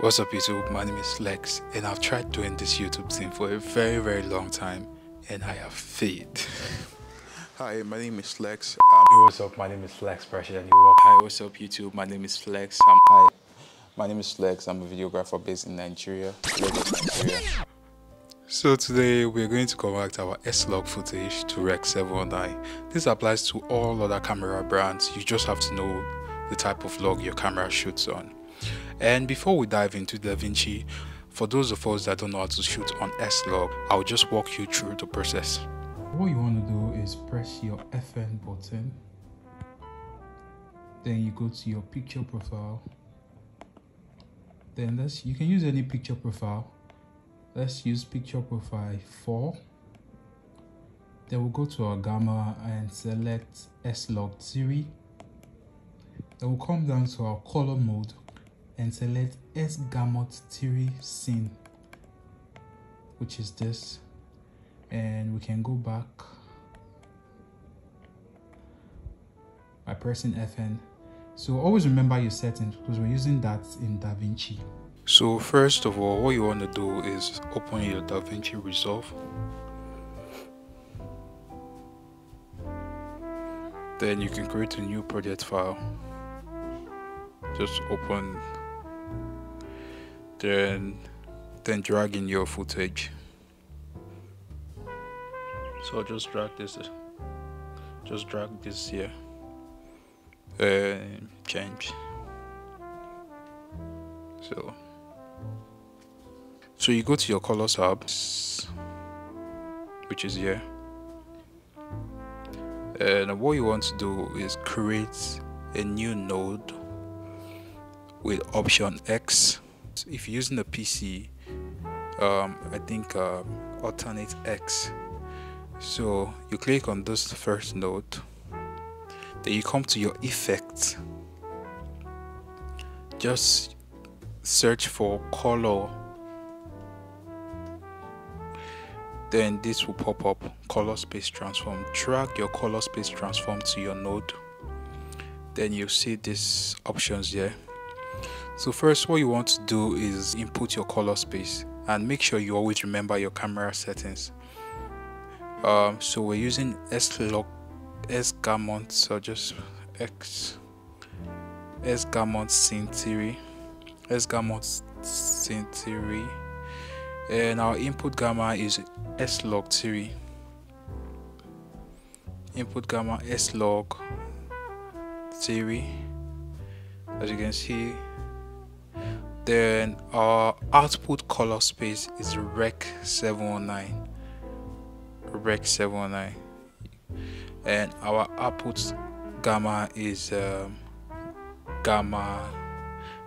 What's up YouTube, my name is Lex and I've tried doing this YouTube thing for a very long time and I have failed. Hi, my name is Lex. Hey, what's up, my name is Lex Pressure and you're welcome. Hi, what's up YouTube, my name is Lex. Hi, my name is Lex, I'm a videographer based in Nigeria. So today we're going to correct our S-Log footage to Rec 709. This applies to all other camera brands, you just have to know the type of log your camera shoots on. And before we dive into DaVinci, for those of us that don't know how to shoot on S-Log, I'll just walk you through the process. What you want to do is press your FN button, then you go to your picture profile, then you can use any picture profile. Let's use picture profile 4, then we'll go to our gamma and select S-Log3, then we'll come down to our color mode and select S gamut theory scene, which is this, and we can go back by pressing FN. So always remember your settings because we're using that in DaVinci. So first of all, what you want to do is open your DaVinci Resolve, then you can create a new project file. Just open, then drag in your footage. So I'll just drag this, here, and change. So you go to your colors hub, which is here, and what you want to do is create a new node with option X. If you're using a PC, I think alternate X. So you click on this first node, then you come to your effect, just search for color, then this will pop up, color space transform. Drag your color space transform to your node, then you see these options here. So first, what you want to do is input your color space and make sure you always remember your camera settings. So we're using S gamut, so just S gamut scene theory, and our input gamma is S-Log3. Input gamma S-Log3, as you can see. Then our output color space is Rec 709. And our output gamma is gamma,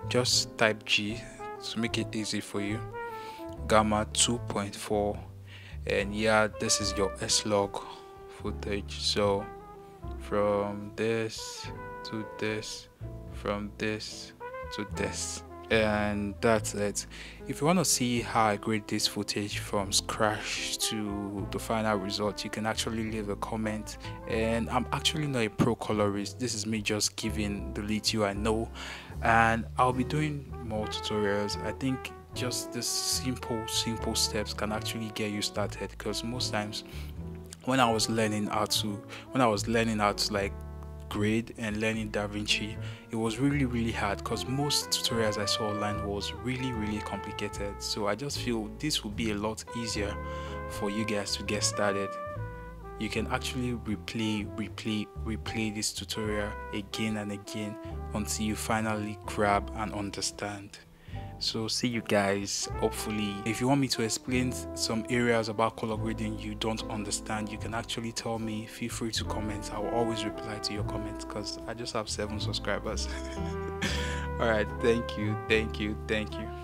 just type G to make it easy for you, gamma 2.4. and yeah, this is your S-Log footage. So from this to this, from this to this, and that's it. If you want to see how I grade this footage from scratch to the final result, you can actually leave a comment. And I'm actually not a pro colorist, this is me just giving the little I know, and I'll be doing more tutorials. I think just the simple steps can actually get you started, because most times when I was learning how to like grade and learning DaVinci, it was really hard, because most tutorials I saw online was really complicated. So I just feel this will be a lot easier for you guys to get started. You can actually replay this tutorial again and again until you finally grab and understand. So see you guys, hopefully. If you want me to explain some areas about color grading you don't understand, you can actually tell me. Feel free to comment, I will always reply to your comments, because I just have 7 subscribers. All right, thank you.